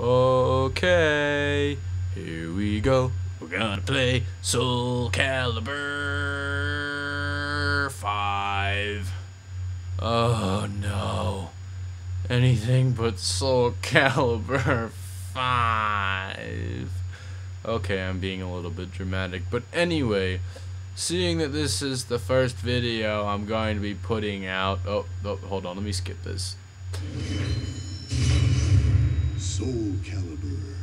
Okay, here we go. We're gonna play Soulcalibur V. Oh no. Anything but Soulcalibur V. Okay, I'm being a little bit dramatic, but anyway, seeing that this is the first video I'm going to be putting out, oh hold on, let me skip this. Soulcalibur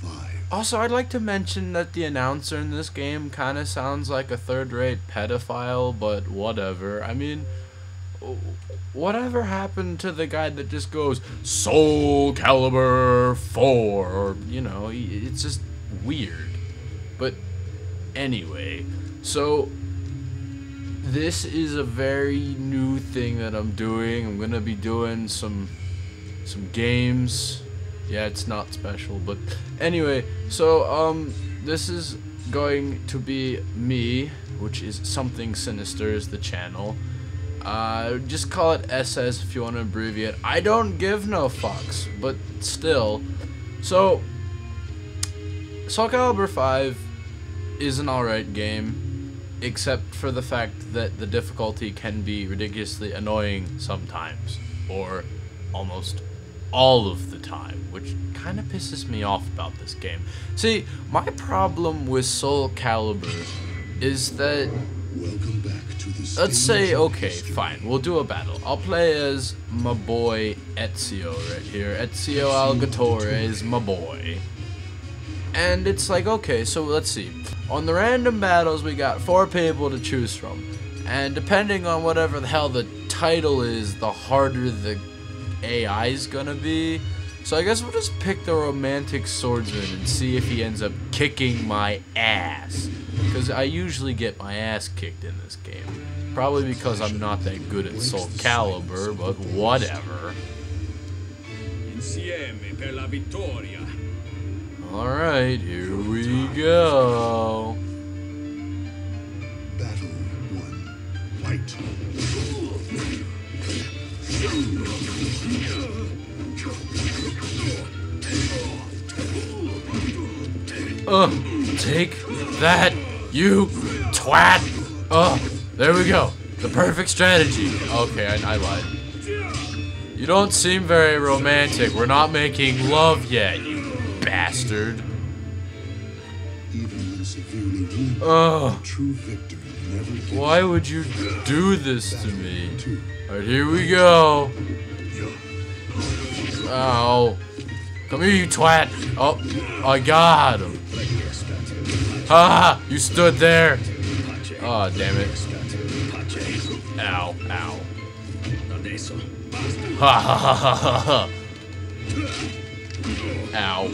V. Also, I'd like to mention that the announcer in this game kind of sounds like a third-rate pedophile, but whatever. I mean, whatever happened to the guy that just goes Soulcalibur IV? Or, you know, it's just weird. But anyway, so this is a very new thing that I'm doing. I'm gonna be doing some games. Yeah, it's not special, but anyway, so this is going to be me, which is Something Sinister is the channel. Just call it SS if you want to abbreviate. I don't give no fucks, but still. So, Soulcalibur V is an alright game, except for the fact that the difficulty can be ridiculously annoying sometimes, or almost all of the time, which kind of pisses me off about this game. See, my problem with Soulcalibur is that... Welcome back to the let's say, okay, history. Fine, we'll do a battle. I'll play as my boy Ezio right here. Ezio Auditore is my boy. And it's like, okay, so let's see. On the random battles, we got 4 people to choose from. And depending on whatever the hell the title is, the harder the AI's gonna be. So I guess we'll just pick the romantic swordsman and see if he ends up kicking my ass. Because I usually get my ass kicked in this game. Probably because I'm not that good at Soulcalibur, but whatever. Insieme per la vittoria. Alright, here we go. Battle 1. Fight. Take that, you twat! There we go. The perfect strategy. Okay, I lied. You don't seem very romantic. We're not making love yet, you bastard. Why would you do this to me? Alright, here we go. Ow. Come here, you twat. Oh, I got him. Ha! You stood there. Oh, damn it. Ow, ow. Ha ha ha ha ha ha. Ow.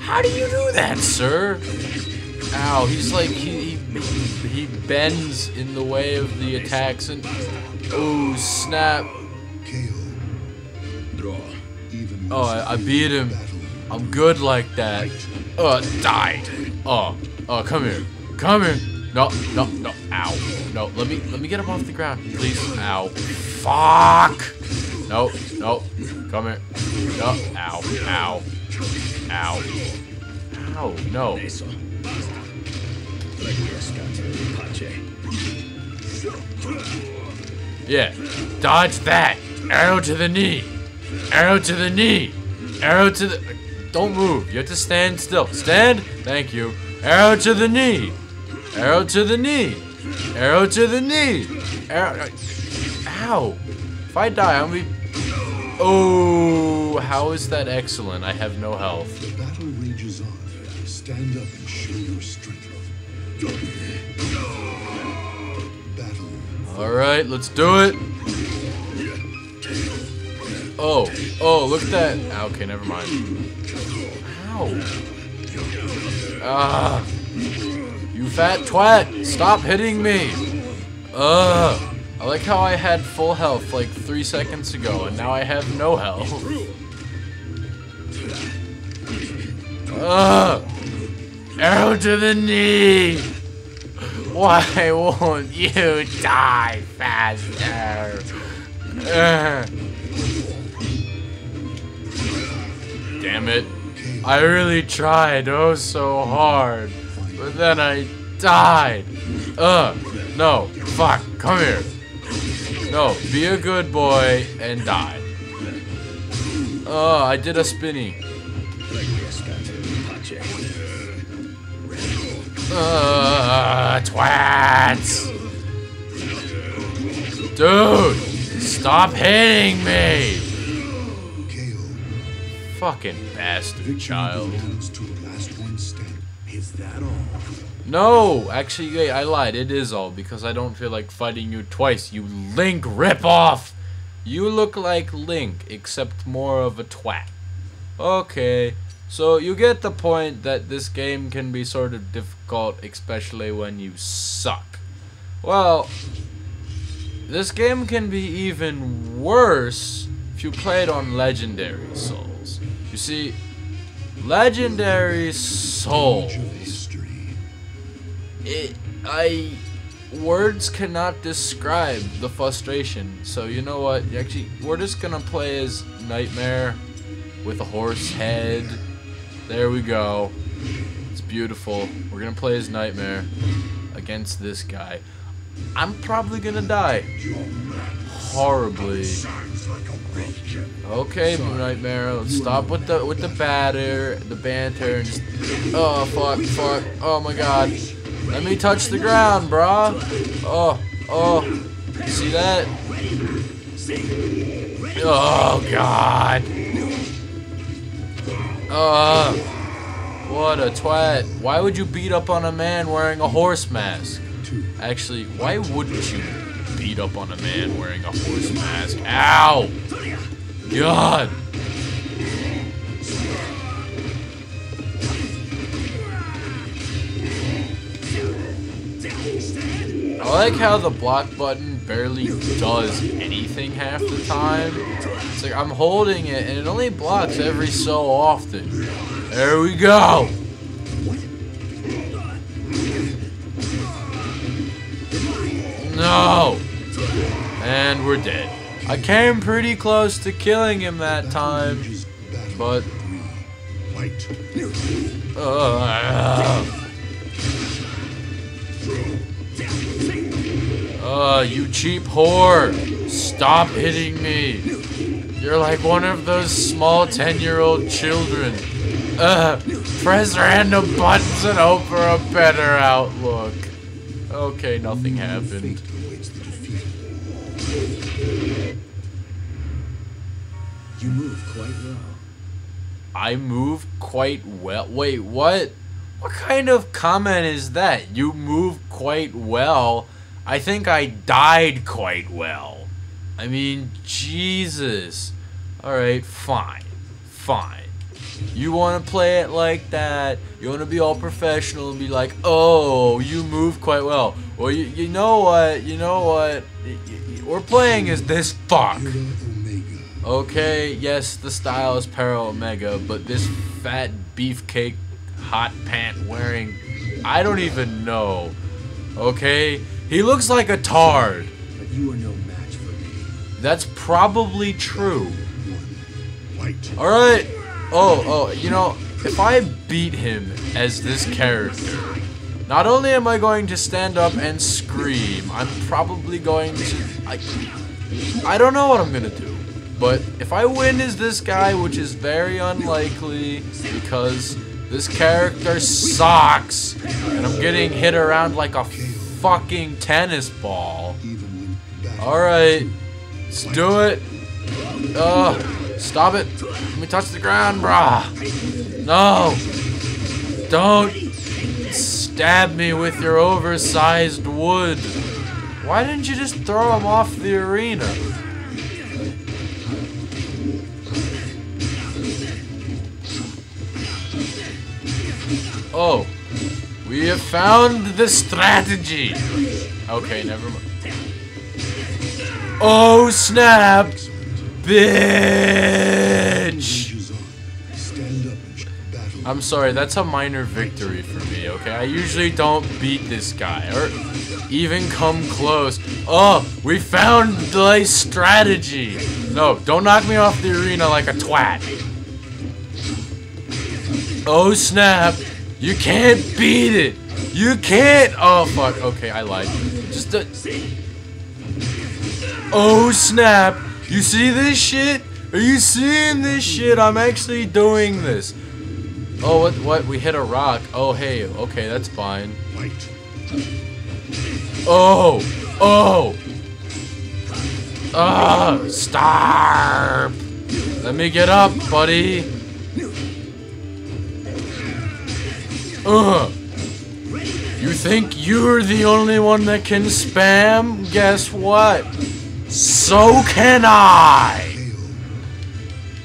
How do you do that, sir? Ow, he's like, he bends in the way of the attacks and... Oh, snap. Oh, I beat him. I'm good like that. Die. Oh, come here. Come here. No. Ow. No, let me get him off the ground, please. Ow. Fuck. No. Come here. No. Ow. Ow. Ow. Ow. No. Yeah. Dodge that. Arrow to the knee. Arrow to the knee. Arrow to the... Don't move. You have to stand still. Stand. Thank you. Arrow to the knee. Arrow to the knee. Arrow to the knee. Arrow... Ow. If I die, I'm gonna be... Oh, how is that excellent? I have no health. The battle rages on. Stand up and show your strength. Battle. All right, let's do it. Oh, look at that. Okay, never mind. Ow. Ah. You fat twat, stop hitting me. I like how I had full health like 3 seconds ago, and now I have no health. Arrow to the knee! Why won't you die faster? damn it. I really tried, oh so hard. But then I died. No, fuck, come here. No, be a good boy and die. I did a spinny. Twats! Dude! Stop hitting me! Fucking bastard child. No! Actually, wait, I lied. It is all because I don't feel like fighting you twice, you Link ripoff! You look like Link, except more of a twat. Okay. So, you get the point that this game can be sort of difficult, especially when you suck. Well, this game can be even worse if you play it on Legendary Souls. You see, Legendary Souls... Words cannot describe the frustration, so you know what, actually, we're just gonna play as Nightmare with a horse head. There we go. It's beautiful. We're gonna play as Nightmare against this guy. I'm probably gonna die. Horribly. Okay, Nightmare, let's stop with the banter and just, oh fuck, oh my god. Let me touch the ground, brah. Oh, see that? Oh god. What a twat. Why would you beat up on a man wearing a horse mask? Actually, why wouldn't you beat up on a man wearing a horse mask? Ow! God! I like how the block button barely does anything half the time. It's like I'm holding it and it only blocks every so often. There we go! No! And we're dead. I came pretty close to killing him that time, but... you cheap whore! Stop hitting me! You're like one of those small 10-year-old children. Press random buttons and hope for a better outlook. Okay, nothing happened. You move quite well. I move quite well? Wait, what? What kind of comment is that? You move quite well? I think I died quite well. I mean, Jesus. Alright, fine. Fine. You want to play it like that. You want to be all professional and be like, oh, you move quite well. Well, you know what? You know what? We're playing as this fuck. Okay, yes, the style is Pirate Omega, but this fat beefcake hot pant wearing... I don't even know. Okay? He looks like a tard. But you are no match for me. That's probably true. Alright. Oh, you know, if I beat him as this character, not only am I going to stand up and scream, I'm probably going to... I don't know what I'm gonna do. But if I win as this guy, which is very unlikely, because this character sucks, and I'm getting hit around like a fucking tennis ball. Alright, let's do it. Stop it. Let me touch the ground, brah. No. Don't stab me with your oversized wood. Why didn't you just throw him off the arena? Oh. We have found the strategy! Okay, never mind. Oh snap! Bitch! I'm sorry, that's a minor victory for me, okay? I usually don't beat this guy, or even come close. Oh, we found the strategy! No, don't knock me off the arena like a twat. Oh snap! You can't beat it! You can't! Oh fuck, okay, I lied. Just a... Oh snap! You see this shit? Are you seeing this shit? I'm actually doing this. Oh, what? We hit a rock. Oh, hey, okay, that's fine. Oh! Oh! Ah! Stop! Let me get up, buddy! Ugh! You think you're the only one that can spam? Guess what? So can I!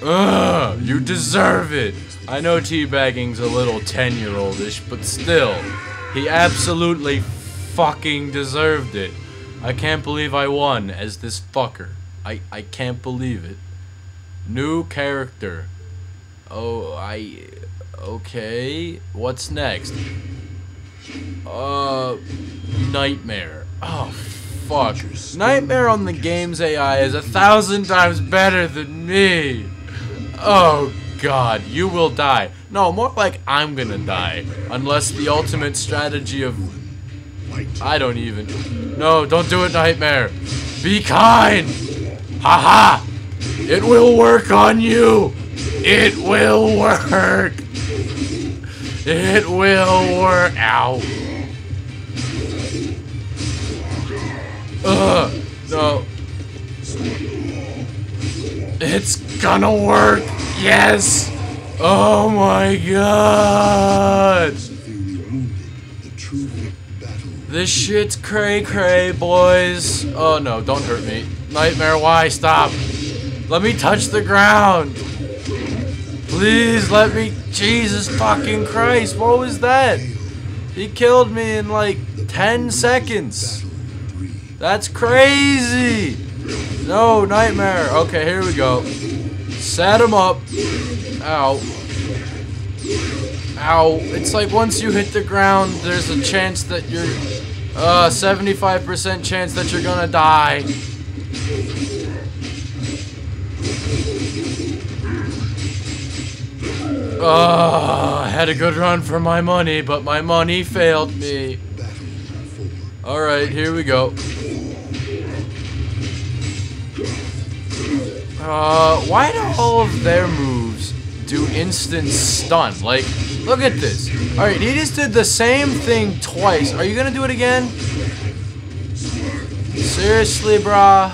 Ugh! You deserve it! I know teabagging's a little 10-year-oldish, but still, he absolutely fucking deserved it. I can't believe I won as this fucker. I can't believe it. New character. Oh, okay. What's next? Nightmare. Oh, fuck. Nightmare on the game's AI is 1,000 times better than me. Oh, God, you will die. No, more like I'm gonna die. Unless the ultimate strategy of... I don't even... No, don't do it, Nightmare. Be kind. Haha. It will work on you. It will work. It will work. Ow. Ugh. No. It's gonna work. Yes. Oh my God. This shit's cray-cray, boys. Oh no, don't hurt me. Nightmare, why? Stop. Let me touch the ground. Please let me. Jesus fucking Christ, what was that? He killed me in like 10 seconds. That's crazy. No, Nightmare. Okay, here we go. Set him up. Ow. Ow, it's like once you hit the ground, there's a chance that you're, 75% chance that you're gonna die. I had a good run for my money, but my money failed me. Alright, here we go. Why do all of their moves do instant stun? Like, look at this. Alright, he just did the same thing twice. Are you gonna do it again? Seriously, brah?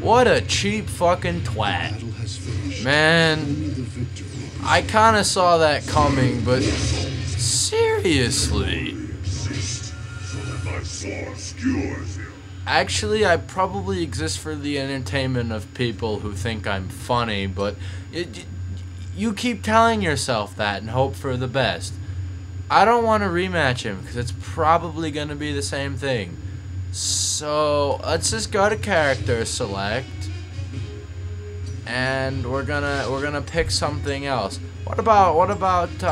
What a cheap fucking twat. Man, I kinda saw that coming, but seriously. Actually, I probably exist for the entertainment of people who think I'm funny, but... You keep telling yourself that and hope for the best. I don't want to rematch him because it's probably going to be the same thing. So let's just go to character select, and we're gonna pick something else. What about? Look at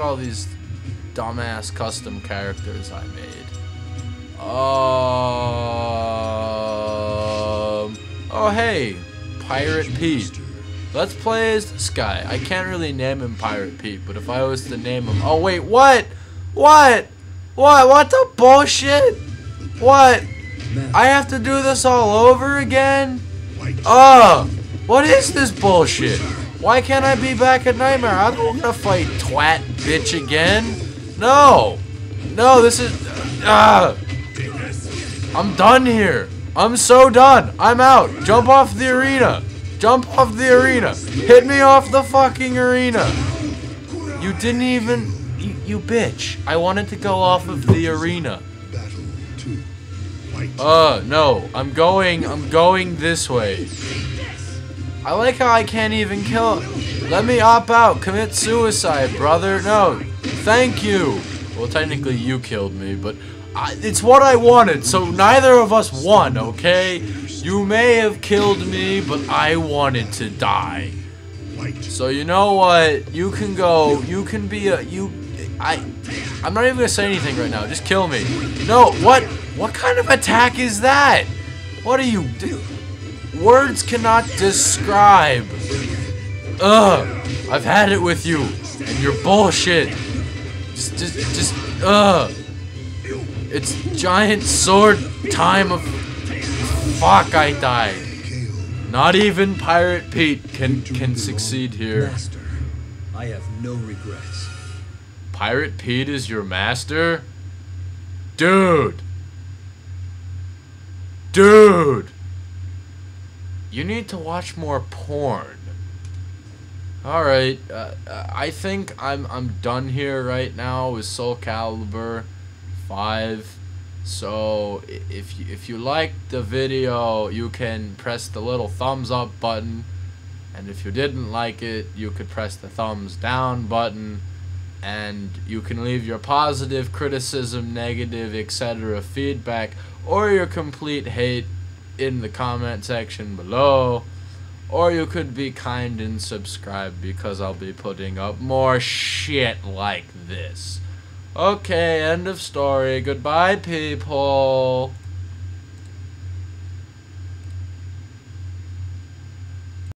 all these dumbass custom characters I made. Oh hey. Pirate Pete. Let's play as this guy. I can't really name him Pirate Pete, but if I was to name him... Oh, wait, what? What? What? What the bullshit? What? I have to do this all over again? Oh, what is this bullshit? Why can't I be back at Nightmare? I don't want to fight twat bitch again. No. No, this is... I'm done here. I'm so done. I'm out. Jump off the arena. Jump off the arena. Hit me off the fucking arena. You didn't even... You bitch. I wanted to go off of the arena. No. I'm going this way. I like how I can't even kill... Let me opt out. Commit suicide, brother. No. Thank you. Well, technically you killed me, but... it's what I wanted, so neither of us won, okay? You may have killed me, but I wanted to die. So you know what? You can go, you can be a, I'm not even gonna say anything right now, just kill me. No, what kind of attack is that? What do you do? Words cannot describe Ugh! I've had it with you and your bullshit. Just. It's giant sword time of. Fuck! I died. Not even Pirate Pete can succeed here. Master, I have no regrets. Pirate Pete is your master? Dude! You need to watch more porn. Alright, I think I'm done here right now with Soulcalibur V. So, if you liked the video, you can press the little thumbs up button. And if you didn't like it, you could press the thumbs down button. And you can leave your positive, criticism, negative, etc. feedback, or your complete hate in the comment section below. Or you could be kind and subscribe, because I'll be putting up more shit like this. Okay, end of story. Goodbye, people.